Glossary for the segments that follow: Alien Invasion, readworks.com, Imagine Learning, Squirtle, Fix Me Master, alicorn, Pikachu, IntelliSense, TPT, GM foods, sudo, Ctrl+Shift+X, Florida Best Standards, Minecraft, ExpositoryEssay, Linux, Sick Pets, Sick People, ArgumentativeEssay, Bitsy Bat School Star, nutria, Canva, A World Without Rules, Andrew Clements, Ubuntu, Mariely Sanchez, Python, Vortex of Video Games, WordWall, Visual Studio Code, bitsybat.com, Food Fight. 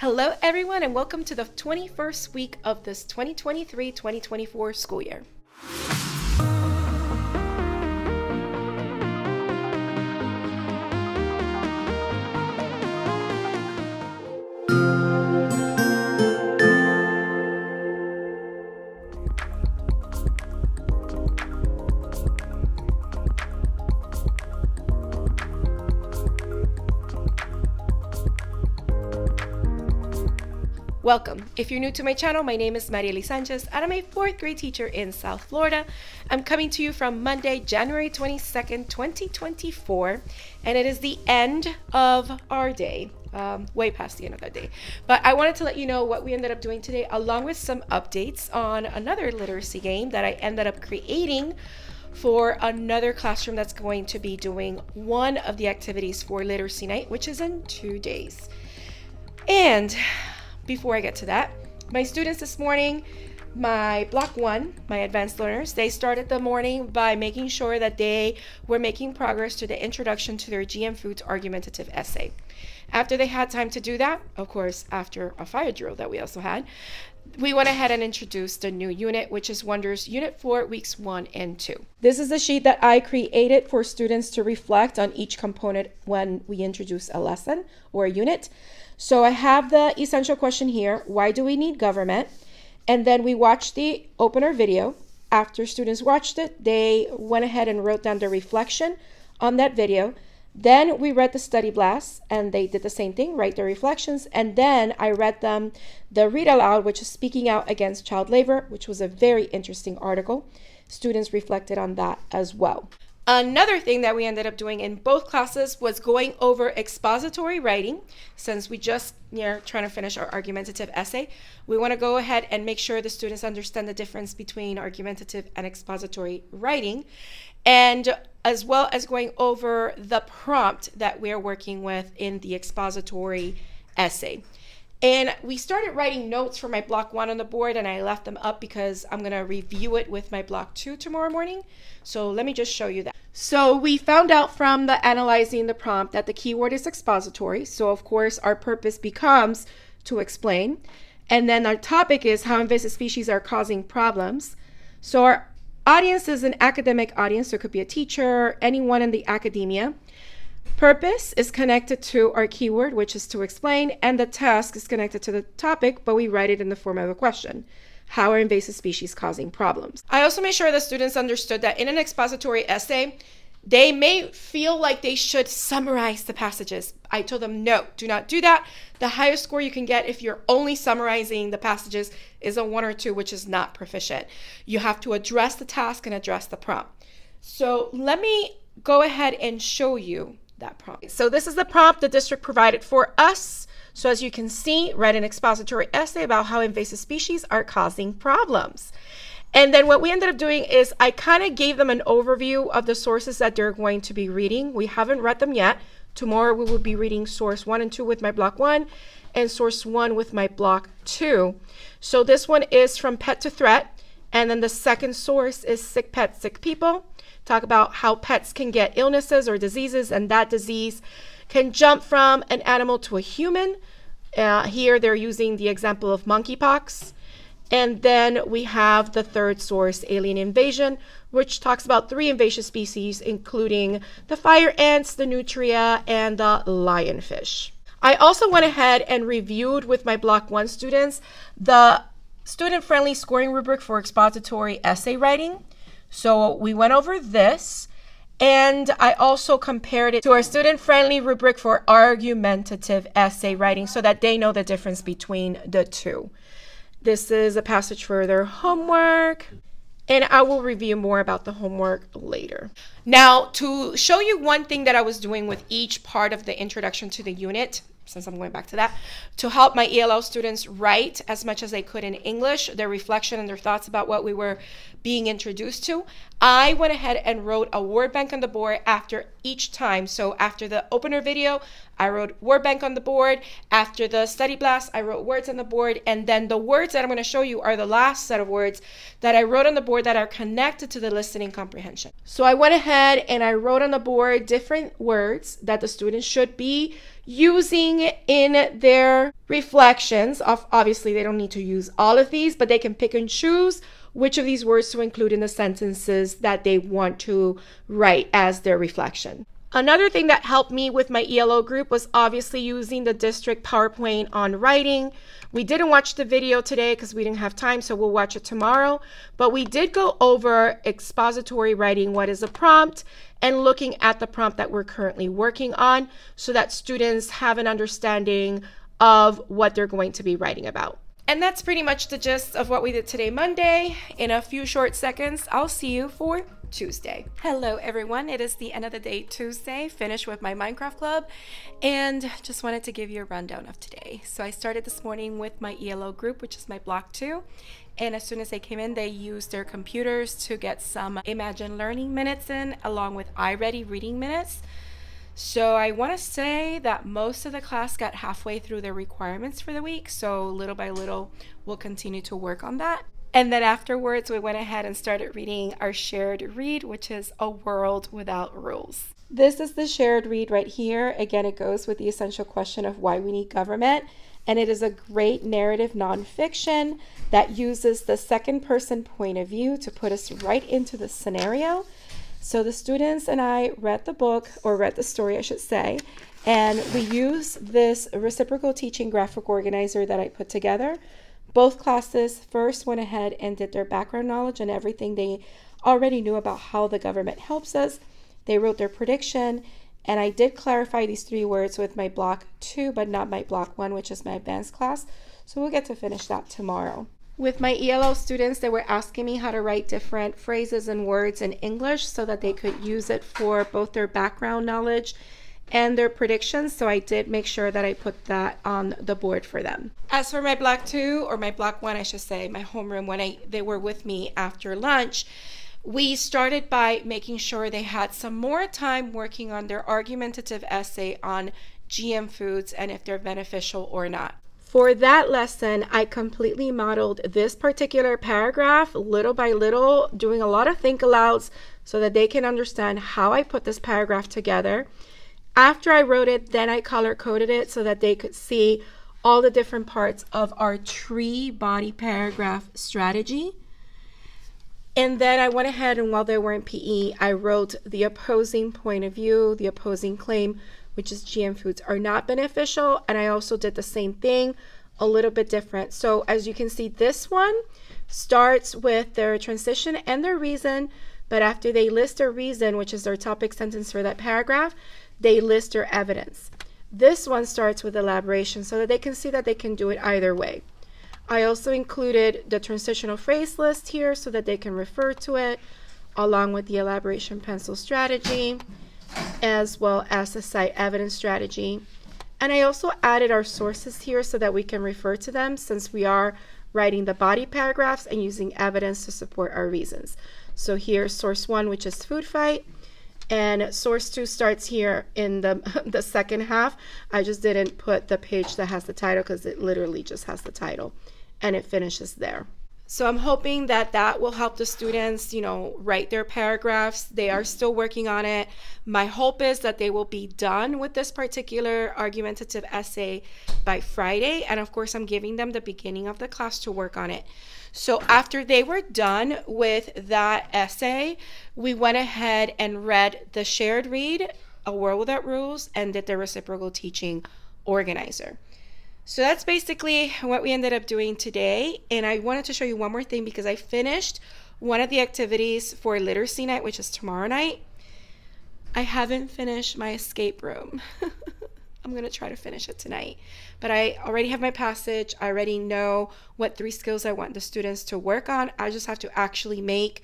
Hello everyone and welcome to the 21st week of this 2023-2024 school year. Welcome. If you're new to my channel, my name is Mariely Sanchez and I'm a 4th grade teacher in South Florida. I'm coming to you from Monday, January 22nd, 2024, and it is the end of our day. Way past the end of that day. But I wanted to let you know what we ended up doing today, along with some updates on another literacy game that I ended up creating for another classroom that's going to be doing one of the activities for literacy night, which is in 2 days. And before I get to that, my students this morning, my block one, my advanced learners, they started the morning by making sure that they were making progress to the introduction to their GM foods argumentative essay. After they had time to do that, of course, after a fire drill that we also had, we went ahead and introduced the new unit, which is Wonders Unit 4, Weeks 1 and 2. This is the sheet that I created for students to reflect on each component when we introduce a lesson or a unit. So I have the essential question here, why do we need government? And then we watched the opener video. After students watched it, they went ahead and wrote down their reflection on that video. Then we read the study blast and they did the same thing, write their reflections. And then I read them the read aloud, which is speaking out against child labor, which was a very interesting article. Students reflected on that as well. Another thing that we ended up doing in both classes was going over expository writing. Since we just trying to finish our argumentative essay, we want to go ahead and make sure the students understand the difference between argumentative and expository writing, and as well as going over the prompt that we're working with in the expository essay. And we started writing notes for my block one on the board, and I left them up because I'm going to review it with my block two tomorrow morning. So let me just show you that. So we found out from the analyzing the prompt that the keyword is expository. So of course our purpose becomes to explain. And then our topic is how invasive species are causing problems. So our audience is an academic audience. So it could be a teacher, anyone in the academia. Purpose is connected to our keyword, which is to explain, and the task is connected to the topic, but we write it in the form of a question. How are invasive species causing problems? I also made sure the students understood that in an expository essay, they may feel like they should summarize the passages. I told them, no, do not do that. The highest score you can get if you're only summarizing the passages is a 1 or 2, which is not proficient. You have to address the task and address the prompt. So let me go ahead and show you that prompt. So this is the prompt the district provided for us. So as you can see, write an expository essay about how invasive species are causing problems. And then what we ended up doing is I kind of gave them an overview of the sources that they're going to be reading. We haven't read them yet. Tomorrow we will be reading source 1 and 2 with my block one and source 1 with my block 2. So this one is from Pet to Threat. And then the second source is Sick Pets, Sick People. Talk about how pets can get illnesses or diseases, and that disease can jump from an animal to a human. Here they're using the example of monkeypox. And then we have the third source, Alien Invasion, which talks about 3 invasive species, including the fire ants, the nutria, and the lionfish. I also went ahead and reviewed with my Block 1 students the student-friendly scoring rubric for expository essay writing. So we went over this, and I also compared it to our student-friendly rubric for argumentative essay writing so that they know the difference between the two. This is a passage for their homework, and I will review more about the homework later. Now, to show you one thing that I was doing with each part of the introduction to the unit, since I'm going back to that, to help my ELL students write as much as they could in English, their reflection and their thoughts about what we were being introduced to, I went ahead and wrote a word bank on the board after each time. So after the opener video, I wrote word bank on the board. After the study blast, I wrote words on the board. And then the words that I'm going to show you are the last set of words that I wrote on the board that are connected to the listening comprehension. So I went ahead and I wrote on the board different words that the students should be using in their reflections. Obviously, they don't need to use all of these, but they can pick and choose which of these words to include in the sentences that they want to write as their reflection. Another thing that helped me with my ELO group was obviously using the district PowerPoint on writing. We didn't watch the video today because we didn't have time, so we'll watch it tomorrow. But we did go over expository writing, what is a prompt, and looking at the prompt that we're currently working on so that students have an understanding of what they're going to be writing about. And that's pretty much the gist of what we did today, Monday. In a few short seconds, I'll see you for Tuesday. Hello everyone, it is the end of the day Tuesday, finished with my Minecraft club, and just wanted to give you a rundown of today. So I started this morning with my ELO group, which is my block 2. And as soon as they came in, they used their computers to get some Imagine Learning minutes in, along with iReady reading minutes. So I want to say that most of the class got halfway through their requirements for the week. So little by little, we'll continue to work on that. And then afterwards, we went ahead and started reading our shared read, which is A World Without Rules. This is the shared read right here. Again, it goes with the essential question of why we need government. And it is a great narrative nonfiction that uses the second person point of view to put us right into the scenario. So the students and I read the book, or read the story, I should say, and we used this reciprocal teaching graphic organizer that I put together. Both classes first went ahead and did their background knowledge and everything they already knew about how the government helps us. They wrote their prediction, and I did clarify these 3 words with my block 2, but not my block 1, which is my advanced class. So we'll get to finish that tomorrow. With my ELO students, they were asking me how to write different phrases and words in English so that they could use it for both their background knowledge and their predictions. So I did make sure that I put that on the board for them. As for my block 2, or my block 1, I should say, my homeroom, when they were with me after lunch, we started by making sure they had some more time working on their argumentative essay on GM foods and if they're beneficial or not. For that lesson, I completely modeled this particular paragraph little by little, doing a lot of think alouds so that they can understand how I put this paragraph together. After I wrote it, then I color coded it so that they could see all the different parts of our tree body paragraph strategy. And then I went ahead and while they were in PE, I wrote the opposing point of view, the opposing claim, which is GM foods are not beneficial. And I also did the same thing, a little bit different. So as you can see, this one starts with their transition and their reason, but after they list their reason, which is their topic sentence for that paragraph, they list their evidence. This one starts with elaboration so that they can see that they can do it either way. I also included the transitional phrase list here so that they can refer to it, along with the elaboration pencil strategy, as well as the site evidence strategy. And I also added our sources here so that we can refer to them since we are writing the body paragraphs and using evidence to support our reasons. So here's source 1, which is Food Fight, and source 2 starts here in the second half. I just didn't put the page that has the title because it literally just has the title, and it finishes there. So I'm hoping that that will help the students, you know, write their paragraphs. They are still working on it. My hope is that they will be done with this particular argumentative essay by Friday. And of course, I'm giving them the beginning of the class to work on it. So after they were done with that essay, we went ahead and read the shared read, A World Without Rules, and did the reciprocal teaching organizer. So that's basically what we ended up doing today. And I wanted to show you one more thing because I finished one of the activities for literacy night, which is tomorrow night. I haven't finished my escape room. I'm gonna try to finish it tonight. But I already have my passage. I already know what 3 skills I want the students to work on. I just have to actually make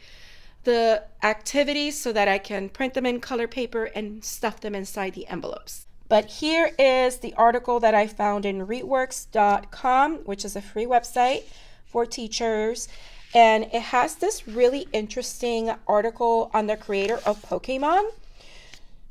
the activities so that I can print them in color paper and stuff them inside the envelopes. But here is the article that I found in readworks.com, which is a free website for teachers. And it has this really interesting article on the creator of Pokémon.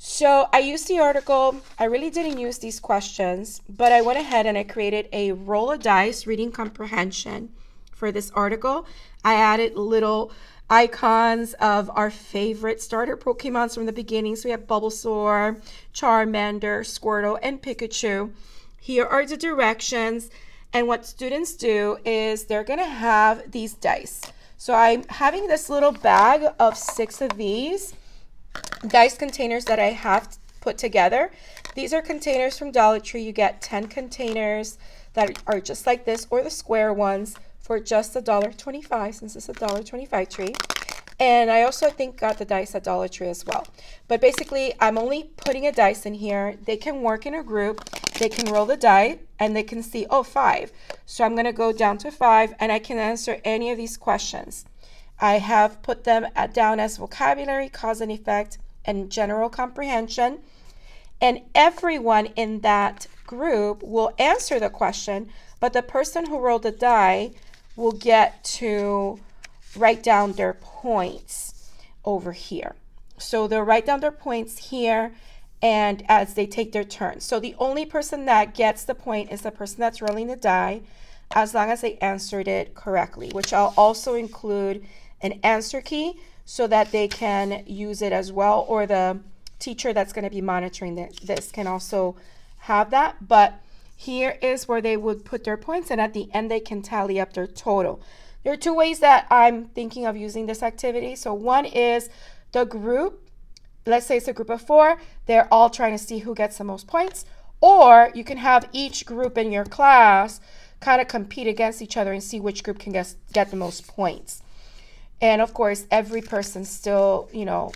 So I used the article. I really didn't use these questions, but I went ahead and I created a roll of dice reading comprehension for this article. I added little icons of our favorite starter Pokemons from the beginning. So we have Bulbasaur, Charmander, Squirtle, and Pikachu. Here are the directions. And what students do is they're gonna have these dice. So I'm having this little bag of 6 of these dice containers that I have put together. These are containers from Dollar Tree. You get 10 containers that are just like this, or the square ones, for just $1.25, since it's $1.25 tree. And I also, I think, got the dice at Dollar Tree as well. But basically, I'm only putting a dice in here. They can work in a group. They can roll the die, and they can see, oh, 5. So I'm going to go down to 5, and I can answer any of these questions. I have put them down as vocabulary, cause and effect, and general comprehension. And everyone in that group will answer the question, but the person who rolled the die will get to write down their points over here. So they'll write down their points here, and as they take their turn. So the only person that gets the point is the person that's rolling the die, as long as they answered it correctly, which I'll also include an answer key so that they can use it as well, or the teacher that's going to be monitoring this can also have that. But here is where they would put their points, and at the end they can tally up their total. There are 2 ways that I'm thinking of using this activity. So one is the group, let's say it's a group of 4, they're all trying to see who gets the most points, or you can have each group in your class kind of compete against each other and see which group can get the most points. And of course, every person still, you know,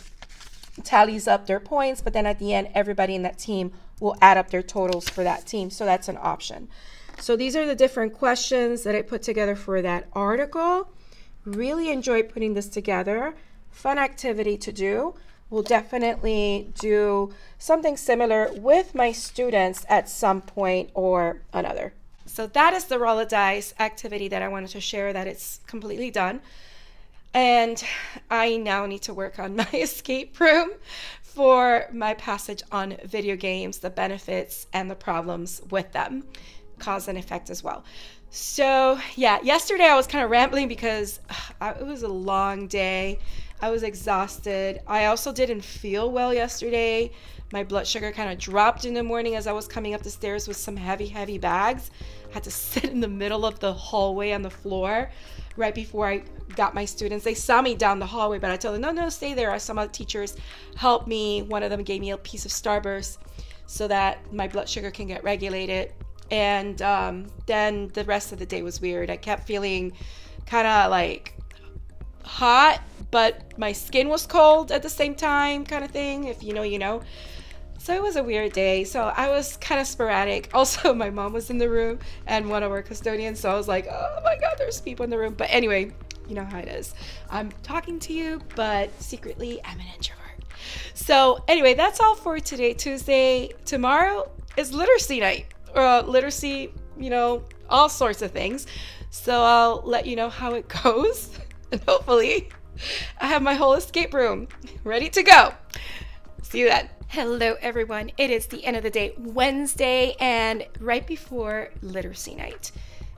tallies up their points, but then at the end, everybody in that team will add up their totals for that team. So that's an option. So these are the different questions that I put together for that article. Really enjoyed putting this together. Fun activity to do. We'll definitely do something similar with my students at some point or another. So that is the roll of dice activity that I wanted to share, that it's completely done. And I now need to work on my escape room for my passage on video games, the benefits and the problems with them, cause and effect as well. So yeah, yesterday I was kind of rambling because it was a long day. I was exhausted. I also didn't feel well yesterday. My blood sugar kind of dropped in the morning as I was coming up the stairs with some heavy, heavy bags. I had to sit in the middle of the hallway on the floor right before I got my students. They saw me down the hallway, but I told them, no, no, stay there. Some other teachers helped me. One of them gave me a piece of Starburst so that my blood sugar can get regulated. And then the rest of the day was weird. I kept feeling kind of like hot, but my skin was cold at the same time, kind of thing. If you know, you know. So it was a weird day. So I was kind of sporadic. Also, my mom was in the room and one of our custodians. So I was like, oh my God, there's people in the room. But anyway, you know how it is. I'm talking to you, but secretly I'm an introvert. So anyway, that's all for today, Tuesday. Tomorrow is literacy night, or literacy, you know, all sorts of things. So I'll let you know how it goes. And hopefully I have my whole escape room ready to go. See you then. Hello everyone, it is the end of the day, Wednesday, and right before literacy night.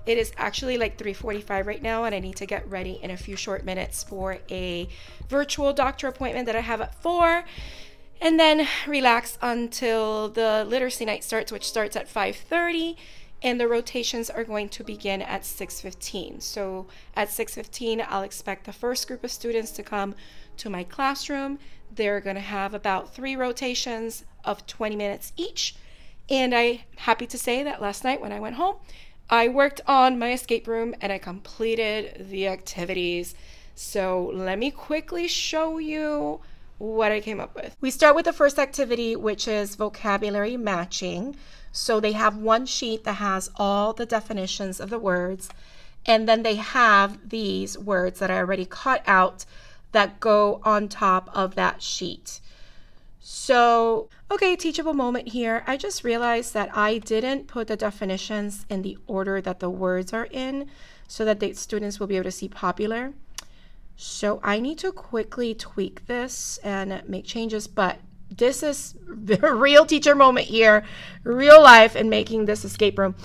It is actually like 3:45 right now, and I need to get ready in a few short minutes for a virtual doctor appointment that I have at 4, and then relax until the literacy night starts, which starts at 5:30. And the rotations are going to begin at 6:15. So at 6:15, I'll expect the first group of students to come to my classroom. They're going to have about 3 rotations of 20 minutes each. And I'm happy to say that last night when I went home, I worked on my escape room and I completed the activities. So let me quickly show you what I came up with. We start with the first activity, which is vocabulary matching. So they have one sheet that has all the definitions of the words, and then they have these words that I already cut out that go on top of that sheet. So, okay, teachable moment here. I just realized that I didn't put the definitions in the order that the words are in so that the students will be able to see popular. So I need to quickly tweak this and make changes, but This is the real teacher moment here, real life, and making this escape room.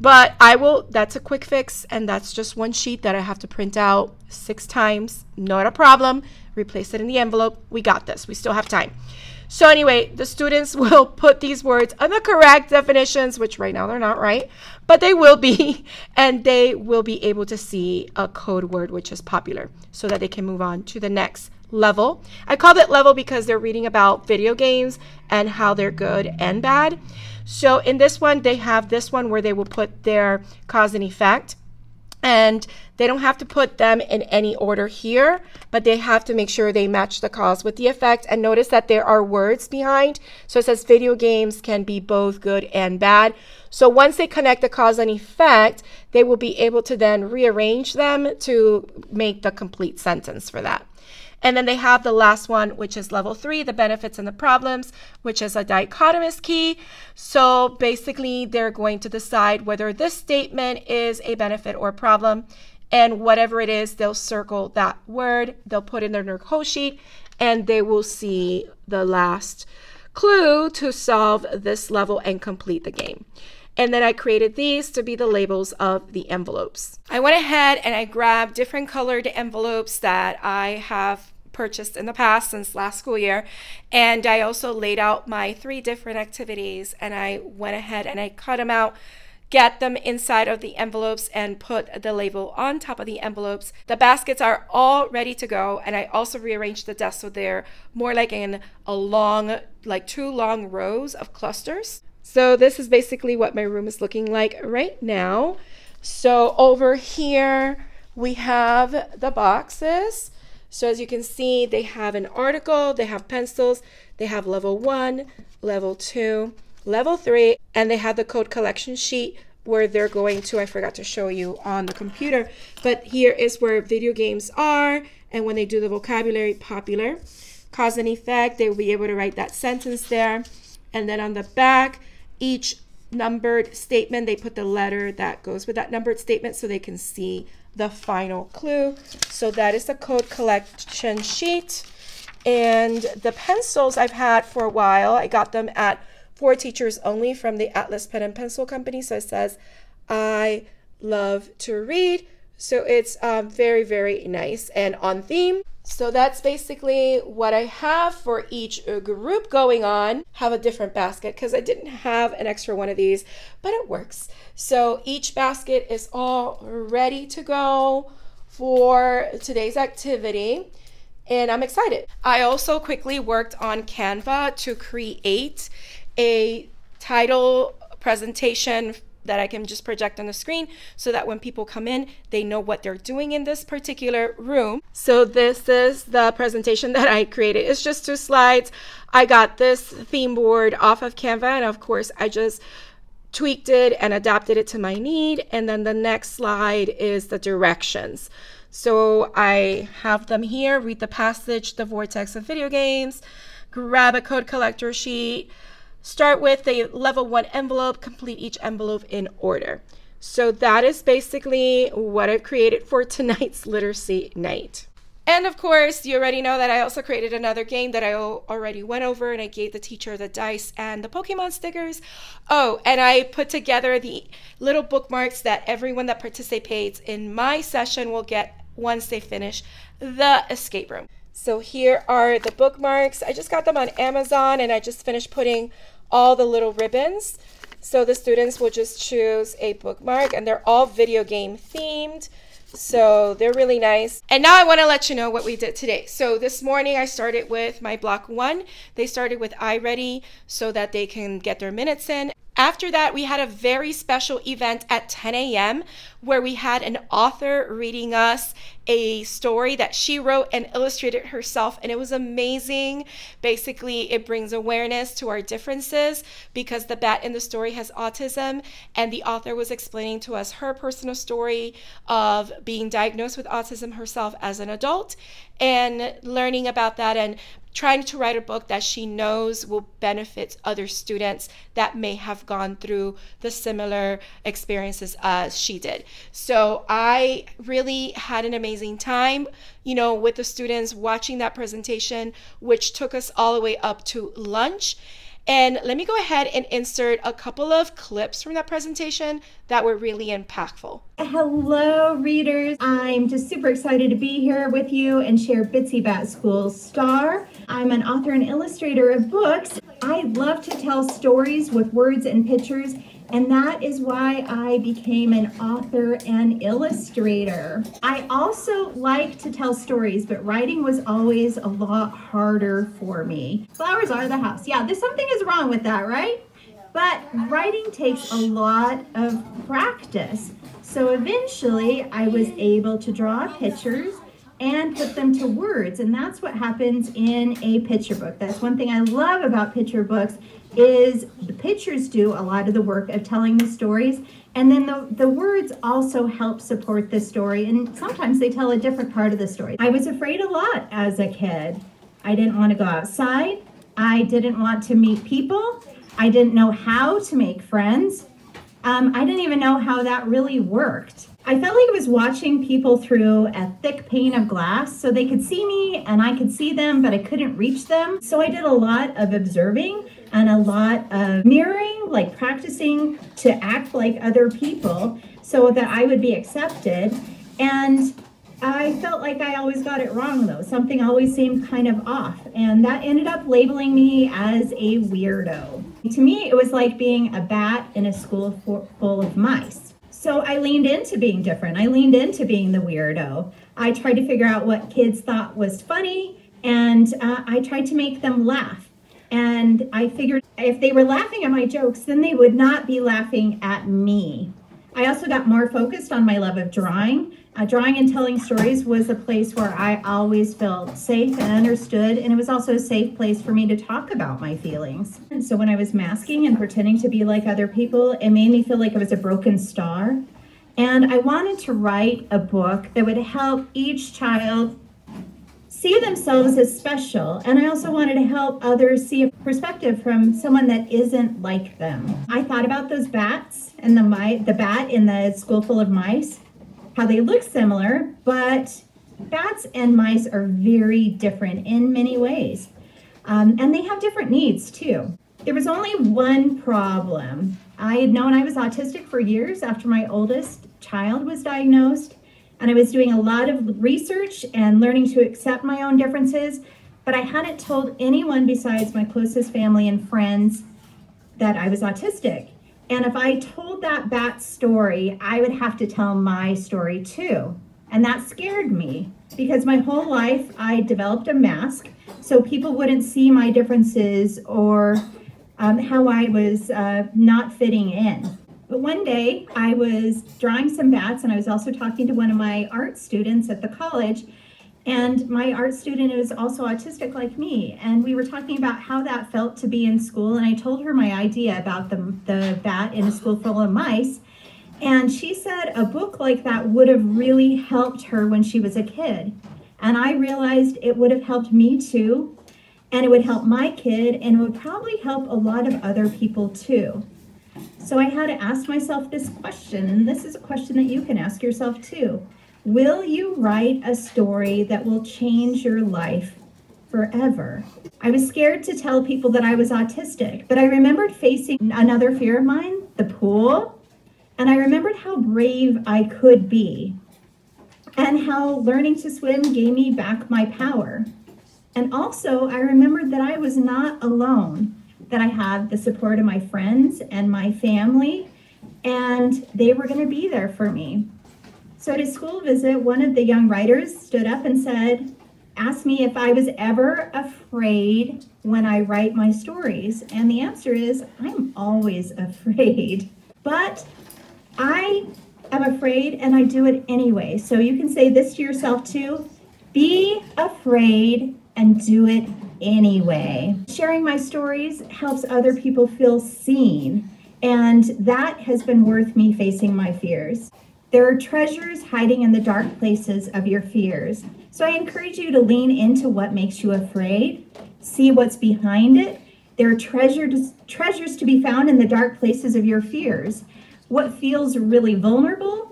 But I will, that's a quick fix, and that's just one sheet that I have to print out 6 times. Not a problem. Replace it in the envelope. We got this. We still have time. So anyway, the students will put these words on the correct definitions, which right now they're not right, but they will be, and they will be able to see a code word which is popular so that they can move on to the next level. I call it level because they're reading about video games and how they're good and bad. So in this one, they have this one where they will put their cause and effect, and they don't have to put them in any order here, but they have to make sure they match the cause with the effect. And notice that there are words behind. So it says video games can be both good and bad. So once they connect the cause and effect, they will be able to then rearrange them to make the complete sentence for that. And then they have the last one, which is level 3, the benefits and the problems, which is a dichotomous key. So basically, they're going to decide whether this statement is a benefit or a problem. And whatever it is, they'll circle that word, they'll put in their code sheet, and they will see the last clue to solve this level and complete the game. And then I created these to be the labels of the envelopes. I went ahead and I grabbed different colored envelopes that I have purchased in the past since last school year. And I also laid out my 3 different activities, and I went ahead and I cut them out, get them inside of the envelopes, and put the label on top of the envelopes. The baskets are all ready to go, and I also rearranged the desk so they're more like in a long, like 2 long rows of clusters. So this is basically what my room is looking like right now. So over here, we have the boxes. So as you can see, they have an article, they have pencils, they have level 1, level 2, level 3, and they have the code collection sheet where they're going to, I forgot to show you on the computer, but here is where video games are, and when they do the vocabulary popular, cause and effect, they will be able to write that sentence there. And then on the back, each numbered statement, they put the letter that goes with that numbered statement so they can see the final clue. So that is the code collection sheet. And the pencils I've had for a while, I got them at For Teachers Only from the Atlas Pen and Pencil Company. So it says, I love to read. So it's very, very nice and on theme. So that's basically what I have for each group going on. Have a different basket because I didn't have an extra one of these, but it works. So each basket is all ready to go for today's activity, and I'm excited. I also quickly worked on Canva to create a title presentation that I can just project on the screen so that when people come in, they know what they're doing in this particular room. So this is the presentation that I created. It's just 2 slides. I got this theme board off of Canva, and of course I just tweaked it and adapted it to my need. And then the next slide is the directions. So I have them here, read the passage, the vortex of video games, grab a code collector sheet, start with the level 1 envelope, complete each envelope in order. So that is basically what I've created for tonight's literacy night. And of course, you already know that I also created another game that I already went over, and I gave the teacher the dice and the Pokémon stickers. Oh, and I put together the little bookmarks that everyone that participates in my session will get once they finish the escape room. So here are the bookmarks. I just got them on Amazon, and I just finished putting all the little ribbons. So the students will just choose a bookmark, and they're all video game themed. So they're really nice. And now I want to let you know what we did today. So this morning I started with my block 1. They started with iReady so that they can get their minutes in. After that, we had a very special event at 10 a.m. where we had an author reading us a story that she wrote and illustrated herself, and it was amazing. Basically, it brings awareness to our differences because the bat in the story has autism, and the author was explaining to us her personal story of being diagnosed with autism herself as an adult and learning about that and trying to write a book that she knows will benefit other students that may have gone through the similar experiences as she did. So I really had an amazing time, you know, with the students watching that presentation, which took us all the way up to lunch. And let me go ahead and insert a couple of clips from that presentation that were really impactful. Hello, readers. I'm just super excited to be here with you and share Bitsy Bat School Star. I'm an author and illustrator of books. I love to tell stories with words and pictures, and that is why I became an author and illustrator. I also like to tell stories, but writing was always a lot harder for me. Flowers are the house. Yeah, there's something is wrong with that, right? But writing takes a lot of practice. So eventually I was able to draw pictures and put them to words, and that's what happens in a picture book. That's one thing I love about picture books, is the pictures do a lot of the work of telling the stories, and then the words also help support the story, and sometimes they tell a different part of the story. I was afraid a lot as a kid. I didn't want to go outside. I didn't want to meet people. I didn't know how to make friends. I didn't even know how that really worked. I felt like I was watching people through a thick pane of glass, so they could see me and I could see them, but I couldn't reach them. So I did a lot of observing and a lot of mirroring, like practicing to act like other people so that I would be accepted. And I felt like I always got it wrong though. Something always seemed kind of off, and that ended up labeling me as a weirdo. To me, it was like being a bat in a school full of mice. So I leaned into being different. I leaned into being the weirdo. I tried to figure out what kids thought was funny, and I tried to make them laugh. And I figured if they were laughing at my jokes, then they would not be laughing at me. I also got more focused on my love of drawing. Drawing and telling stories was a place where I always felt safe and understood, and it was also a safe place for me to talk about my feelings. And so when I was masking and pretending to be like other people, it made me feel like I was a broken star. And I wanted to write a book that would help each child see themselves as special, and I also wanted to help others see a perspective from someone that isn't like them. I thought about those bats and the bat in the school full of mice, how they look similar, but bats and mice are very different in many ways. And they have different needs too. There was only one problem. I had known I was autistic for years after my oldest child was diagnosed, and I was doing a lot of research and learning to accept my own differences, but I hadn't told anyone besides my closest family and friends that I was autistic. And if I told that bat story, I would have to tell my story too. And that scared me, because my whole life I developed a mask so people wouldn't see my differences or how I was not fitting in. But one day I was drawing some bats, and I was also talking to one of my art students at the college, and my art student is also autistic like me. And we were talking about how that felt to be in school. And I told her my idea about the bat in a school full of mice. And she said a book like that would have really helped her when she was a kid. And I realized it would have helped me too. And it would help my kid, and it would probably help a lot of other people too. So I had to ask myself this question, and this is a question that you can ask yourself too. Will you write a story that will change your life forever? I was scared to tell people that I was autistic, but I remembered facing another fear of mine, the pool, and I remembered how brave I could be and how learning to swim gave me back my power. And also, I remembered that I was not alone, that I had the support of my friends and my family, and they were going to be there for me. So at a school visit, one of the young writers stood up and said, asked me if I was ever afraid when I write my stories. And the answer is, I'm always afraid. But I am afraid, and I do it anyway. So you can say this to yourself too, be afraid and do it anyway. Sharing my stories helps other people feel seen, and that has been worth me facing my fears. There are treasures hiding in the dark places of your fears. So I encourage you to lean into what makes you afraid, see what's behind it. There are treasures to be found in the dark places of your fears. What feels really vulnerable?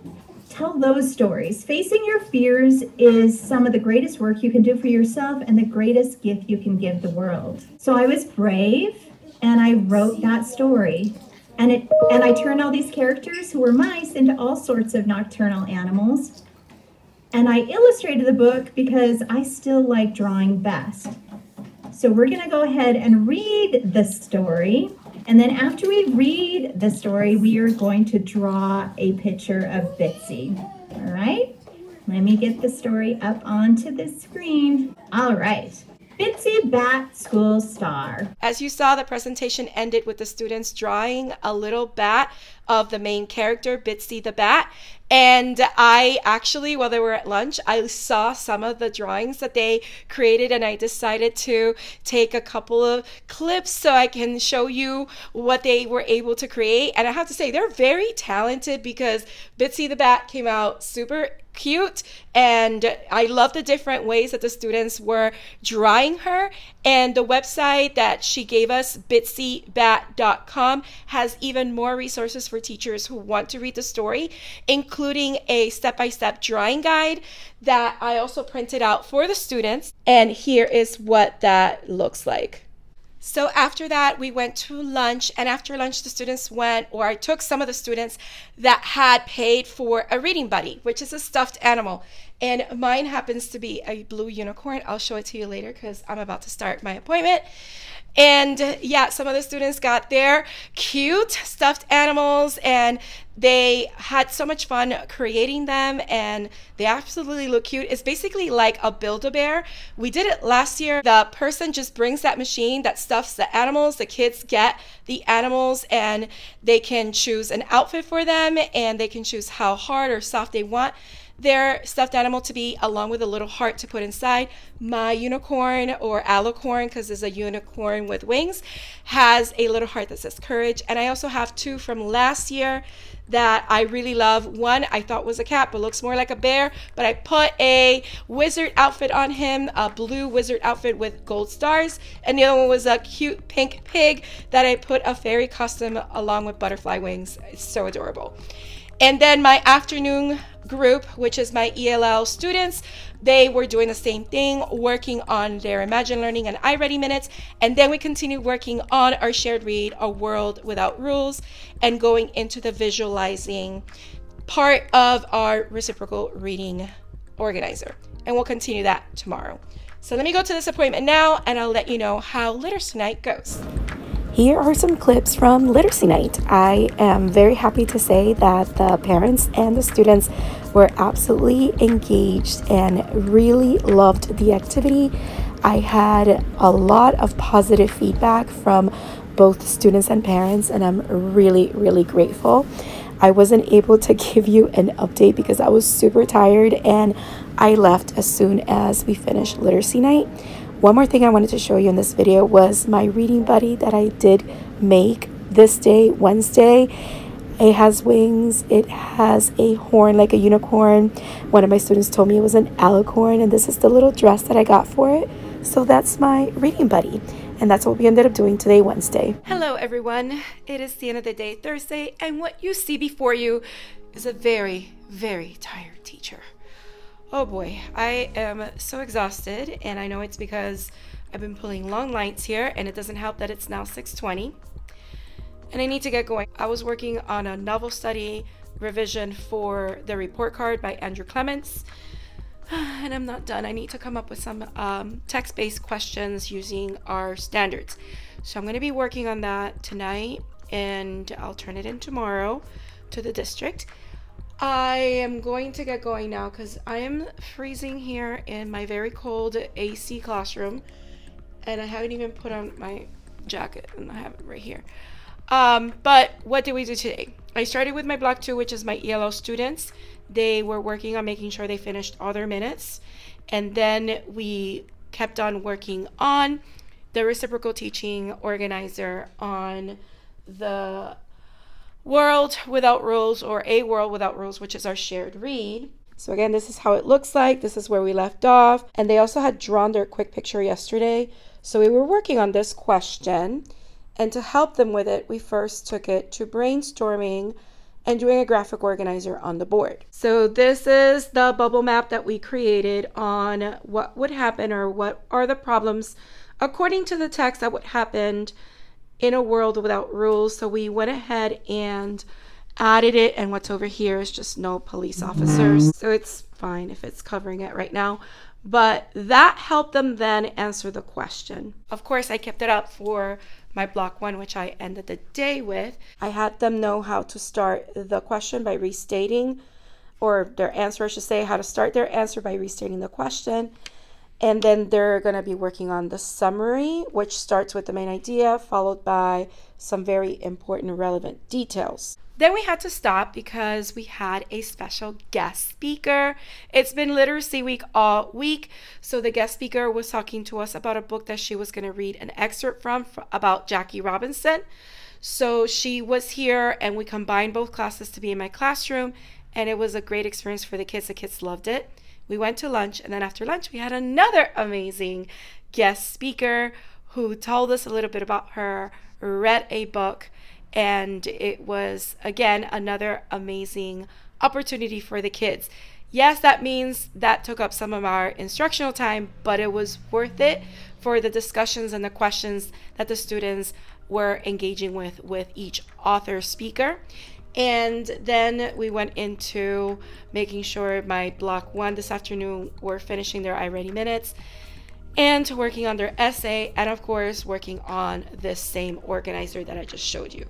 Tell those stories. Facing your fears is some of the greatest work you can do for yourself and the greatest gift you can give the world. So I was brave and I wrote that story. And I turned all these characters who were mice into all sorts of nocturnal animals. And I illustrated the book because I still like drawing best. So we're gonna go ahead and read the story. And then after we read the story, we are going to draw a picture of Bitsy. All right, let me get the story up onto the screen. All right. Bitsy Bat School Star. As you saw, the presentation ended with the students drawing a little bat of the main character, Bitsy the Bat. And I actually, while they were at lunch, I saw some of the drawings that they created, and I decided to take a couple of clips so I can show you what they were able to create. And I have to say, they're very talented because Bitsy the Bat came out super cute, and I love the different ways that the students were drawing her. And the website that she gave us, bitsybat.com, has even more resources for teachers who want to read the story, including a step-by-step drawing guide that I also printed out for the students. And here is what that looks like. So after that, we went to lunch, and after lunch, the students went, or I took some of the students that had paid for a reading buddy, which is a stuffed animal. And mine happens to be a blue unicorn. I'll show it to you later because I'm about to start my appointment. And yeah, some of the students got their cute stuffed animals, and they had so much fun creating them, and they absolutely look cute. It's basically like a Build-A-Bear. We did it last year. The person just brings that machine that stuffs the animals. The kids get the animals, and they can choose an outfit for them, and they can choose how hard or soft they want their stuffed animal to be, along with a little heart to put inside. My unicorn, or alicorn, because it's a unicorn with wings, has a little heart that says courage. And I also have two from last year that I really love. One I thought was a cat, but looks more like a bear, but I put a wizard outfit on him, a blue wizard outfit with gold stars. And the other one was a cute pink pig that I put a fairy costume along with butterfly wings. It's so adorable. And then my afternoon group, which is my ELL students, they were doing the same thing, working on their Imagine Learning and iReady minutes. And then we continued working on our shared read, A World Without Rules, and going into the visualizing part of our reciprocal reading organizer. And we'll continue that tomorrow. So let me go to this appointment now, and I'll let you know how Literacy Night goes. Here are some clips from Literacy Night. I am very happy to say that the parents and the students were absolutely engaged and really loved the activity. I had a lot of positive feedback from both students and parents, and I'm really, really grateful. I wasn't able to give you an update because I was super tired, and I left as soon as we finished Literacy Night. One more thing I wanted to show you in this video was my reading buddy that I did make this day, Wednesday. It has wings, it has a horn like a unicorn. One of my students told me it was an alicorn, and this is the little dress that I got for it. So that's my reading buddy, and that's what we ended up doing today, Wednesday. Hello everyone, it is the end of the day, Thursday, and what you see before you is a very, very tired teacher. Oh boy, I am so exhausted, and I know it's because I've been pulling long lines here, and it doesn't help that it's now 6:20 and I need to get going. I was working on a novel study revision for the report card by Andrew Clements, and I'm not done. I need to come up with some text-based questions using our standards. So I'm going to be working on that tonight, and I'll turn it in tomorrow to the district. I am going to get going now because I am freezing here in my very cold AC classroom, and I haven't even put on my jacket, and I have it right here. But what did we do today? I started with my block 2, which is my ELL students. They were working on making sure they finished all their minutes, and then we kept on working on the reciprocal teaching organizer on the World Without Rules, or A World Without Rules, which is our shared read. So again, this is how it looks like. This is where we left off. And they also had drawn their quick picture yesterday. So we were working on this question. And to help them with it, we first took it to brainstorming and doing a graphic organizer on the board. So this is the bubble map that we created on what would happen, or what are the problems according to the text that would happen in a world without rules. So we went ahead and added it, and what's over here is just no police officers. So it's fine if it's covering it right now. But that helped them then answer the question. Of course, I kept it up for my block one, which I ended the day with. I had them know how to start the question by restating, or their answer, I should say, how to start their answer by restating the question. And then they're going to be working on the summary, which starts with the main idea, followed by some very important relevant details. Then we had to stop because we had a special guest speaker. It's been literacy week all week. So the guest speaker was talking to us about a book that she was going to read an excerpt from about Jackie Robinson. So she was here, and we combined both classes to be in my classroom. And it was a great experience for the kids. The kids loved it. We went to lunch, and then after lunch, we had another amazing guest speaker who told us a little bit about her, read a book, and it was, again, another amazing opportunity for the kids. Yes, that means that took up some of our instructional time, but it was worth it for the discussions and the questions that the students were engaging with each author speaker. And then we went into making sure my block one this afternoon were finishing their iReady minutes and working on their essay, and of course working on this same organizer that I just showed you.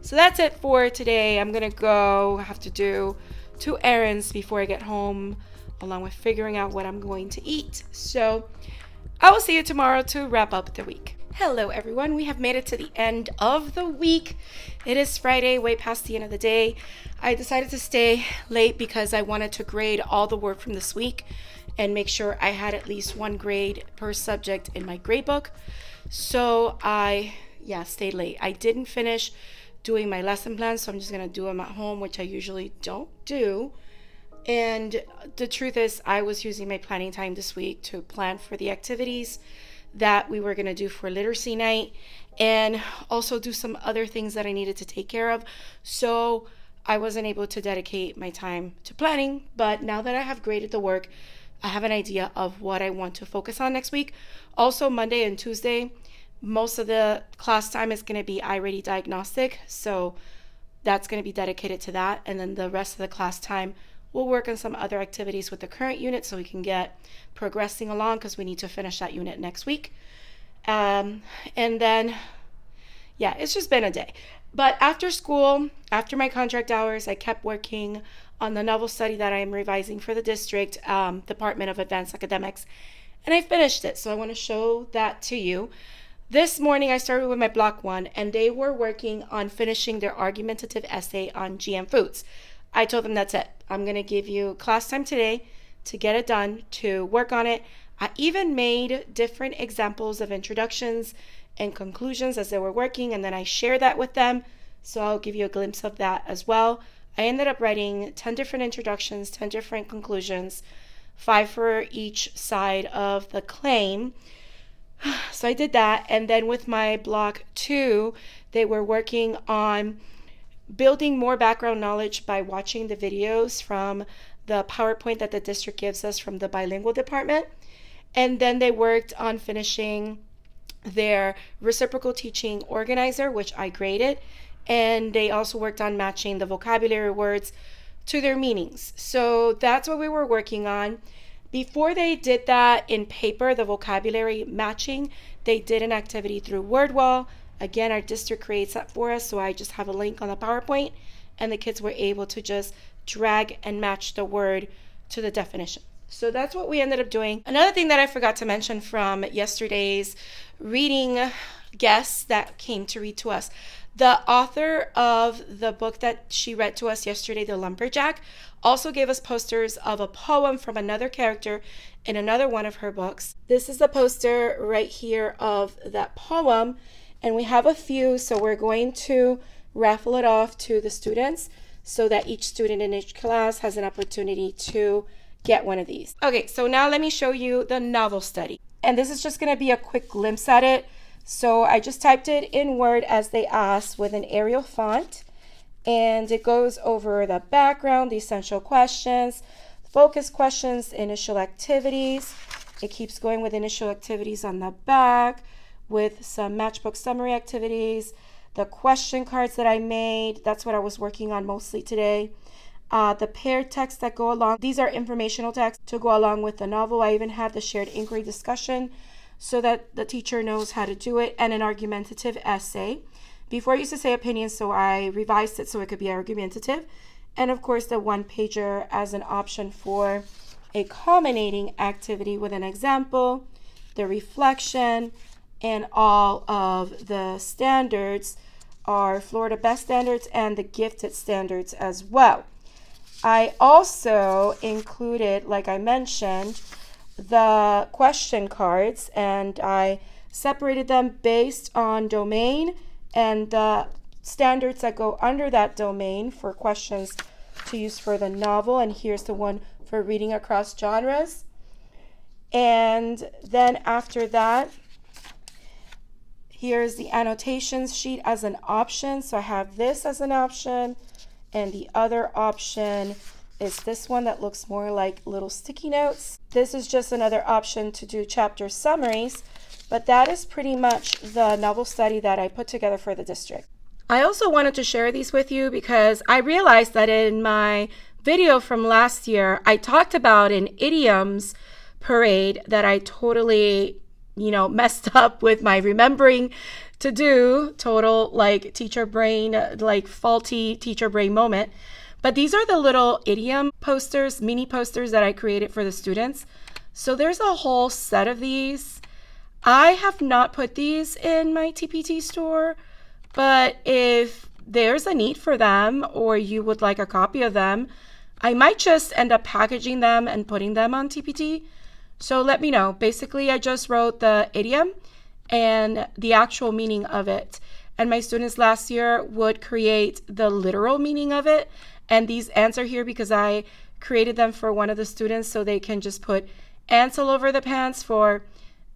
So that's it for today. I'm gonna go have to do 2 errands before I get home, along with figuring out what I'm going to eat. So I will see you tomorrow to wrap up the week. Hello everyone, we have made it to the end of the week. It is Friday, way past the end of the day. I decided to stay late because I wanted to grade all the work from this week and make sure I had at least 1 grade per subject in my grade book. So I, stayed late. I didn't finish doing my lesson plans, so I'm just gonna do them at home, which I usually don't do. And the truth is, I was using my planning time this week to plan for the activities that we were going to do for literacy night, and also do some other things that I needed to take care of. So I wasn't able to dedicate my time to planning, but now that I have graded the work, I have an idea of what I want to focus on next week. Also, Monday and Tuesday, most of the class time is going to be iReady diagnostic, so that's going to be dedicated to that, and then the rest of the class time we'll work on some other activities with the current unit so we can get progressing along, because we need to finish that unit next week. And then, it's just been a day. But after school, after my contract hours, I kept working on the novel study that I am revising for the district Department of Advanced Academics, and I finished it. So I want to show that to you. This morning, I started with my block one, and they were working on finishing their argumentative essay on GM foods. I told them that's it. I'm going to give you class time today to get it done, to work on it. I even made different examples of introductions and conclusions as they were working, and then I shared that with them. So I'll give you a glimpse of that as well. I ended up writing 10 different introductions, 10 different conclusions, 5 for each side of the claim. So I did that. And then with my block 2, they were working on building more background knowledge by watching the videos from the PowerPoint that the district gives us from the bilingual department. And then they worked on finishing their reciprocal teaching organizer, which I graded. And they also worked on matching the vocabulary words to their meanings. So that's what we were working on. Before they did that in paper, the vocabulary matching, they did an activity through WordWall. Again, our district creates that for us, so I just have a link on the PowerPoint, and the kids were able to just drag and match the word to the definition. So that's what we ended up doing. Another thing that I forgot to mention from yesterday's reading guests that came to read to us, the author of the book that she read to us yesterday, The Lumberjack, also gave us posters of a poem from another character in another one of her books. This is the poster right here of that poem. And we have a few, so we're going to raffle it off to the students so that each student in each class has an opportunity to get one of these. Okay, so now let me show you the novel study. And this is just going to be a quick glimpse at it. So I just typed it in Word as they asked with an Arial font. And it goes over the background, the essential questions, focus questions, initial activities. It keeps going with initial activities on the back with some matchbook summary activities, the question cards that I made. That's what I was working on mostly today. The paired texts that go along. These are informational texts to go along with the novel. I even have the shared inquiry discussion so that the teacher knows how to do it, and an argumentative essay. Before I used to say opinion, so I revised it so it could be argumentative. And of course, the one-pager as an option for a culminating activity with an example, the reflection, and all of the standards are Florida Best Standards and the Gifted Standards as well. I also included, like I mentioned, the question cards, and I separated them based on domain and the standards that go under that domain for questions to use for the novel. And here's the one for reading across genres. And then after that, here's the annotations sheet as an option. So I have this as an option, and the other option is this one that looks more like little sticky notes. This is just another option to do chapter summaries, but that is pretty much the novel study that I put together for the district. I also wanted to share these with you because I realized that in my video from last year, I talked about an idioms parade that I totally, messed up with my remembering to do, total like teacher brain, like faulty teacher brain moment. But these are the little idiom posters, mini posters that I created for the students. So there's a whole set of these. I have not put these in my TPT store, but if there's a need for them or you would like a copy of them, I might just end up packaging them and putting them on TPT. So let me know. Basically, I just wrote the idiom and the actual meaning of it. And my students last year would create the literal meaning of it. And these ants are here because I created them for one of the students so they can just put ants all over the pants for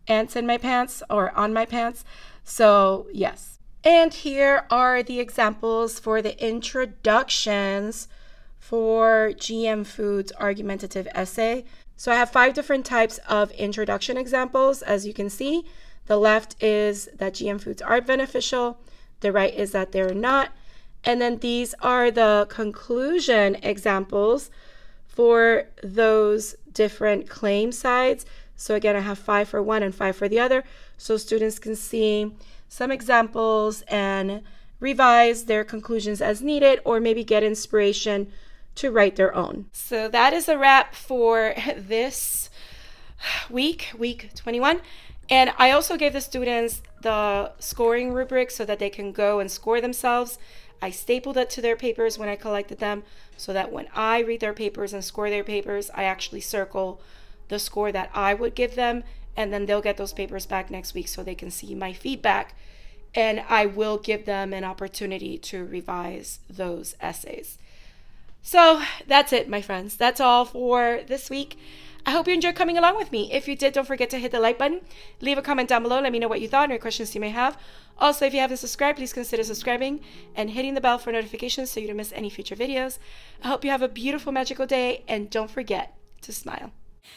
ants in my pants or on my pants. So yes. And here are the examples for the introductions for GM Foods argumentative essay. So I have 5 different types of introduction examples, as you can see. The left is that GM foods are beneficial. The right is that they're not. And then these are the conclusion examples for those different claim sides. So again, I have 5 for one and 5 for the other. So students can see some examples and revise their conclusions as needed, or maybe get inspiration to write their own. So that is a wrap for this week, week 21. And I also gave the students the scoring rubric so that they can go and score themselves. I stapled it to their papers when I collected them so that when I read their papers and score their papers, I actually circle the score that I would give them, and then they'll get those papers back next week so they can see my feedback. And I will give them an opportunity to revise those essays. So that's it, my friends. That's all for this week. I hope you enjoyed coming along with me. If you did, don't forget to hit the like button. Leave a comment down below. Let me know what you thought and any questions you may have. Also, if you haven't subscribed, please consider subscribing and hitting the bell for notifications so you don't miss any future videos. I hope you have a beautiful, magical day, and don't forget to smile.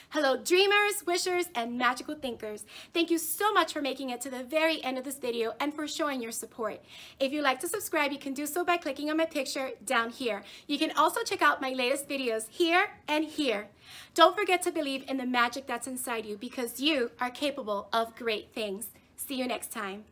Hello, dreamers, wishers, and magical thinkers. Thank you so much for making it to the very end of this video and for showing your support. If you'd like to subscribe, you can do so by clicking on my picture down here. You can also check out my latest videos here and here. Don't forget to believe in the magic that's inside you, because you are capable of great things. See you next time.